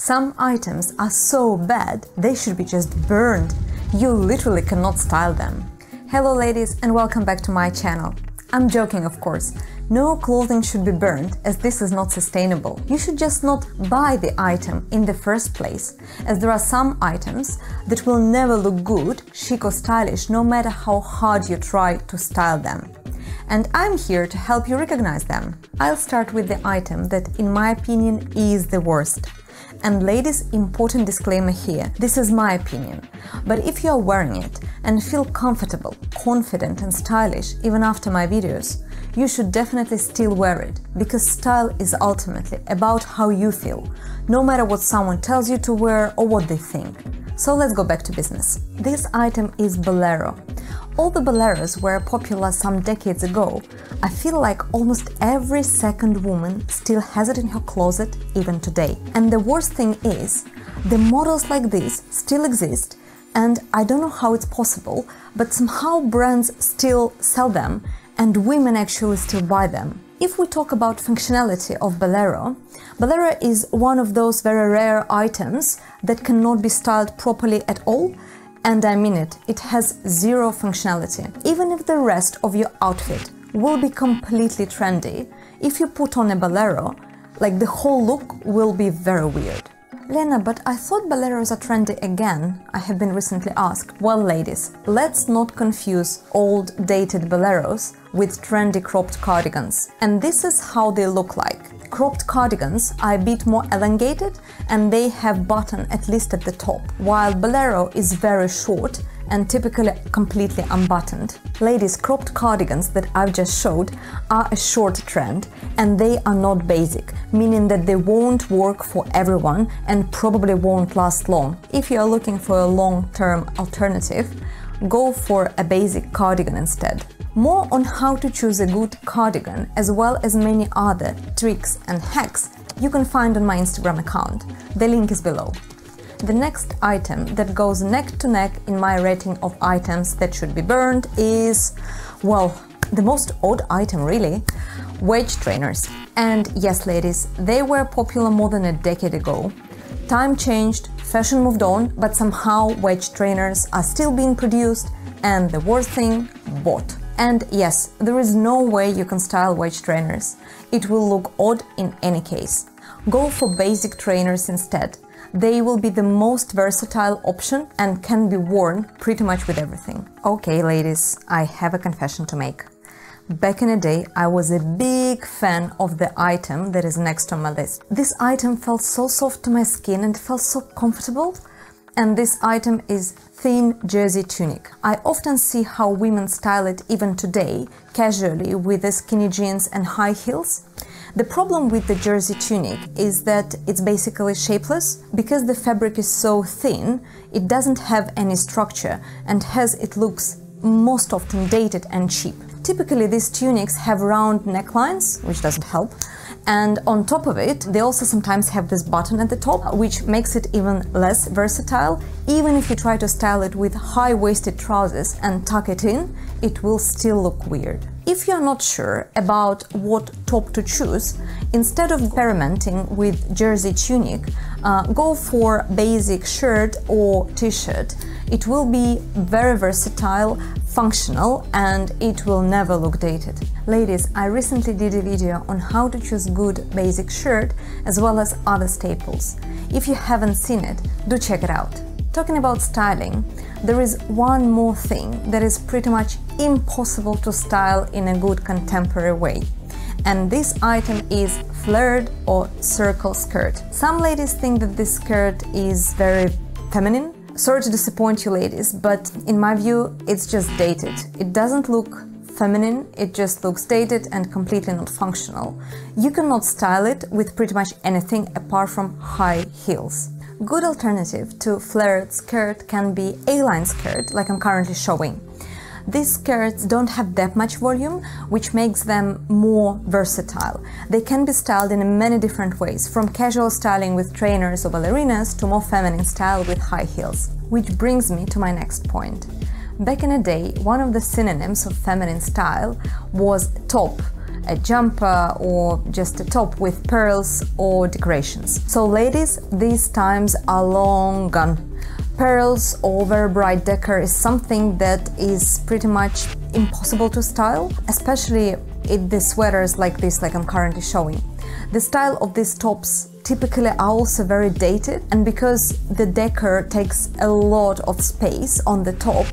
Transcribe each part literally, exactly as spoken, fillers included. Some items are so bad, they should be just burned. You literally cannot style them. Hello ladies and welcome back to my channel. I'm joking, of course. No clothing should be burned, as this is not sustainable. You should just not buy the item in the first place, as there are some items that will never look good, chic or stylish, no matter how hard you try to style them. And I'm here to help you recognize them. I'll start with the item that, in my opinion, is the worst. And ladies, important disclaimer here, this is my opinion, but if you're wearing it and feel comfortable, confident and stylish even after my videos, you should definitely still wear it, because style is ultimately about how you feel, no matter what someone tells you to wear or what they think. So let's go back to business. This item is bolero. All the boleros were popular some decades ago. I feel like almost every second woman still has it in her closet even today. And the worst thing is, the models like this still exist, and I don't know how it's possible, but somehow brands still sell them, and women actually still buy them. If we talk about functionality of bolero, bolero is one of those very rare items that cannot be styled properly at all, and I mean it, it has zero functionality. Even if the rest of your outfit will be completely trendy, if you put on a bolero, like the whole look will be very weird. Lena, but I thought boleros are trendy again, I have been recently asked. Well, ladies, let's not confuse old dated boleros with trendy cropped cardigans. And this is how they look like. Cropped cardigans are a bit more elongated and they have button at least at the top, while bolero is very short and typically completely unbuttoned. Ladies, cropped cardigans that I've just showed are a short trend and they are not basic, meaning that they won't work for everyone and probably won't last long. If you are looking for a long-term alternative, go for a basic cardigan instead. More on how to choose a good cardigan, as well as many other tricks and hacks, you can find on my Instagram account. The link is below. The next item that goes neck to neck in my rating of items that should be burned is, well, the most odd item really, wedge trainers. And yes, ladies, they were popular more than a decade ago. Time changed, fashion moved on, but somehow wedge trainers are still being produced, and the worst thing, bought. And yes, there is no way you can style wedge trainers. It will look odd in any case. Go for basic trainers instead. They will be the most versatile option and can be worn pretty much with everything. Okay, ladies, I have a confession to make. Back in the day, I was a big fan of the item that is next on my list. This item felt so soft to my skin and felt so comfortable. And this item is thin jersey tunic. I often see how women style it even today, casually with the skinny jeans and high heels. The problem with the jersey tunic is that it's basically shapeless. Because the fabric is so thin, it doesn't have any structure and has, it looks most often dated and cheap. Typically these tunics have round necklines, which doesn't help, and on top of it they also sometimes have this button at the top, which makes it even less versatile. Even if you try to style it with high-waisted trousers and tuck it in, it will still look weird. If you're not sure about what top to choose, instead of experimenting with jersey tunic, uh, go for basic shirt or t-shirt. It will be very versatile, functional, and it will never look dated. Ladies, I recently did a video on how to choose good basic shirt as well as other staples. If you haven't seen it, do check it out. Talking about styling, there is one more thing that is pretty much impossible to style in a good contemporary way. And this item is flared or circle skirt. Some ladies think that this skirt is very feminine. Sorry to disappoint you ladies, but in my view, it's just dated. It doesn't look feminine, it just looks dated and completely not functional. You cannot style it with pretty much anything apart from high heels. Good alternative to flared skirt can be A-line skirt, like I'm currently showing. These skirts don't have that much volume, which makes them more versatile. They can be styled in many different ways, from casual styling with trainers or ballerinas to more feminine style with high heels. Which brings me to my next point. Back in the day, one of the synonyms of feminine style was top, a jumper or just a top with pearls or decorations. So ladies, these times are long gone. Pearls over bright decor is something that is pretty much impossible to style, especially in the sweaters like this, like I'm currently showing. The style of these tops typically are also very dated, and because the decor takes a lot of space on the top,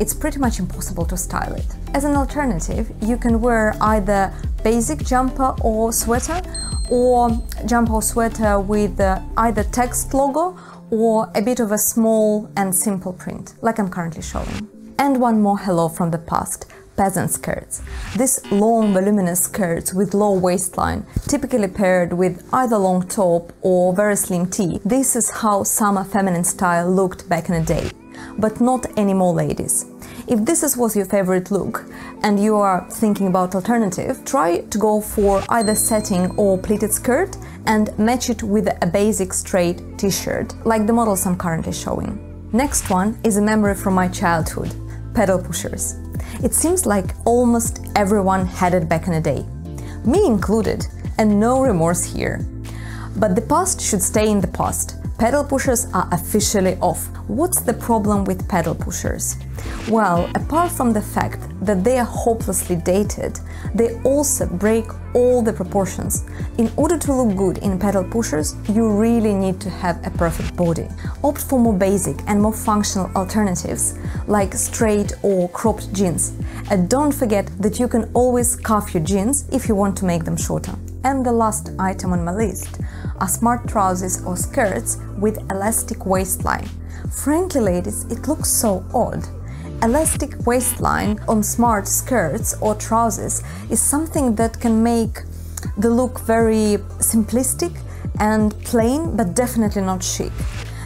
it's pretty much impossible to style it. As an alternative, you can wear either basic jumper or sweater, or jumper or sweater with either text logo or a bit of a small and simple print, like I'm currently showing. And one more hello from the past, peasant skirts. These long voluminous skirts with low waistline, typically paired with either long top or very slim tee. This is how summer feminine style looked back in the day, but not anymore, ladies. If this is was your favorite look and you are thinking about alternative, try to go for either setting or pleated skirt and match it with a basic straight t-shirt, like the models I'm currently showing. Next one is a memory from my childhood, pedal pushers. It seems like almost everyone had it back in the day, me included, and no remorse here. But the past should stay in the past. Pedal pushers are officially off. What's the problem with pedal pushers? Well, apart from the fact that they are hopelessly dated, they also break all the proportions. In order to look good in pedal pushers, you really need to have a perfect body. Opt for more basic and more functional alternatives, like straight or cropped jeans. And don't forget that you can always cuff your jeans if you want to make them shorter. And the last item on my list are smart trousers or skirts with elastic waistline. Frankly, ladies, it looks so odd. Elastic waistline on smart skirts or trousers is something that can make the look very simplistic and plain, but definitely not chic.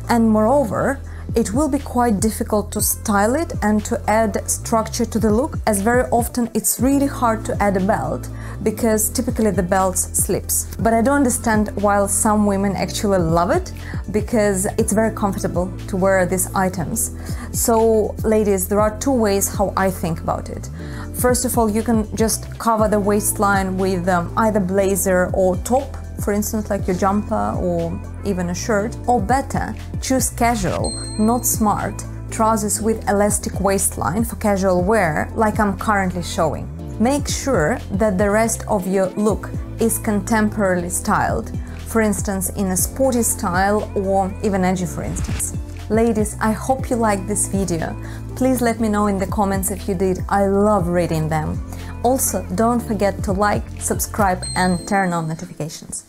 And moreover, it will be quite difficult to style it and to add structure to the look, as very often it's really hard to add a belt, because typically the belt slips. But I don't understand why some women actually love it, because it's very comfortable to wear these items. So ladies, there are two ways how I think about it. First of all, you can just cover the waistline with um, either blazer or top, for instance, like your jumper or even a shirt. Or better, choose casual, not smart, trousers with elastic waistline for casual wear, like I'm currently showing. Make sure that the rest of your look is contemporarily styled, for instance, in a sporty style or even edgy, for instance. Ladies, I hope you liked this video. Please let me know in the comments if you did. I love reading them. Also, don't forget to like, subscribe and turn on notifications.